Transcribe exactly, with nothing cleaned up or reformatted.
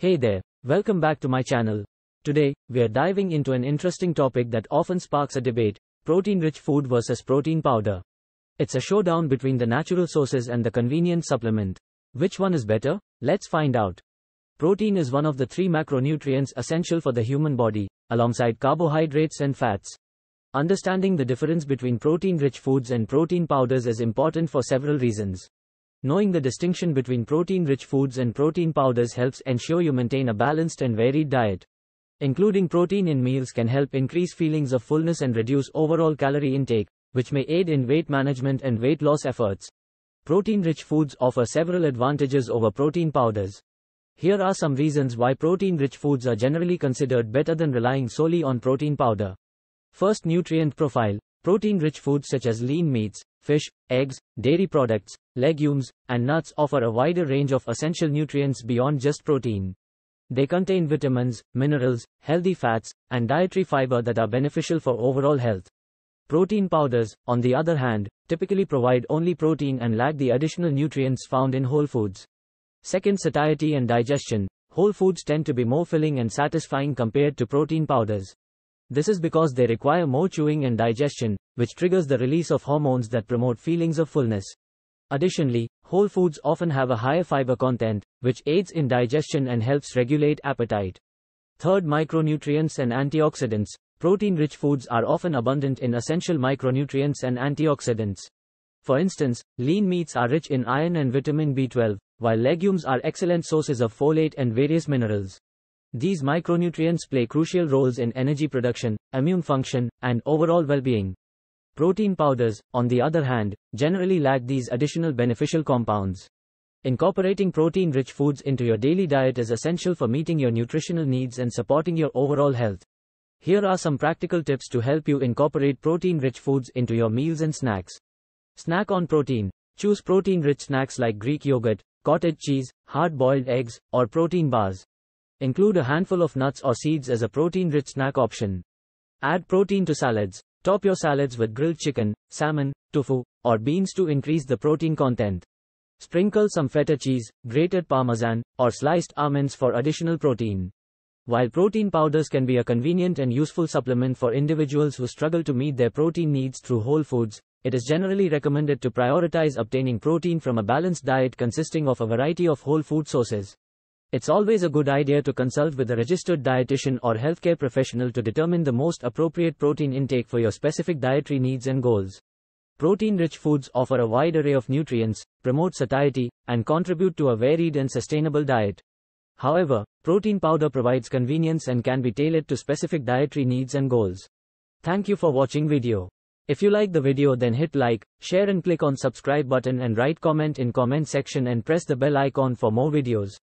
Hey there, welcome back to my channel. Today, we are diving into an interesting topic that often sparks a debate, protein-rich food versus protein powder. It's a showdown between the natural sources and the convenient supplement. Which one is better? Let's find out. Protein is one of the three macronutrients essential for the human body, alongside carbohydrates and fats. Understanding the difference between protein-rich foods and protein powders is important for several reasons. Knowing the distinction between protein-rich foods and protein powders helps ensure you maintain a balanced and varied diet. Including protein in meals can help increase feelings of fullness and reduce overall calorie intake, which may aid in weight management and weight loss efforts. Protein-rich foods offer several advantages over protein powders. Here are some reasons why protein-rich foods are generally considered better than relying solely on protein powder. First, nutrient profile. Protein-rich foods such as lean meats, fish, eggs, dairy products, legumes, and nuts offer a wider range of essential nutrients beyond just protein. They contain vitamins, minerals, healthy fats, and dietary fiber that are beneficial for overall health. Protein powders, on the other hand, typically provide only protein and lack the additional nutrients found in whole foods. Second, satiety and digestion. Whole foods tend to be more filling and satisfying compared to protein powders. This is because they require more chewing and digestion, which triggers the release of hormones that promote feelings of fullness. Additionally, whole foods often have a higher fiber content, which aids in digestion and helps regulate appetite. Third, micronutrients and antioxidants. Protein-rich foods are often abundant in essential micronutrients and antioxidants. For instance, lean meats are rich in iron and vitamin B twelve, while legumes are excellent sources of folate and various minerals. These micronutrients play crucial roles in energy production, immune function, and overall well-being. Protein powders, on the other hand, generally lack these additional beneficial compounds. Incorporating protein-rich foods into your daily diet is essential for meeting your nutritional needs and supporting your overall health. Here are some practical tips to help you incorporate protein-rich foods into your meals and snacks. Snack on protein. Choose protein-rich snacks like Greek yogurt, cottage cheese, hard-boiled eggs, or protein bars. Include a handful of nuts or seeds as a protein-rich snack option. Add protein to salads. Top your salads with grilled chicken, salmon, tofu, or beans to increase the protein content. Sprinkle some feta cheese, grated parmesan, or sliced almonds for additional protein. While protein powders can be a convenient and useful supplement for individuals who struggle to meet their protein needs through whole foods, it is generally recommended to prioritize obtaining protein from a balanced diet consisting of a variety of whole food sources. It's always a good idea to consult with a registered dietitian or healthcare professional to determine the most appropriate protein intake for your specific dietary needs and goals. Protein-rich foods offer a wide array of nutrients, promote satiety, and contribute to a varied and sustainable diet. However, protein powder provides convenience and can be tailored to specific dietary needs and goals. Thank you for watching video. If you like the video, then hit like, share and click on subscribe button and write comment in comment section and press the bell icon for more videos.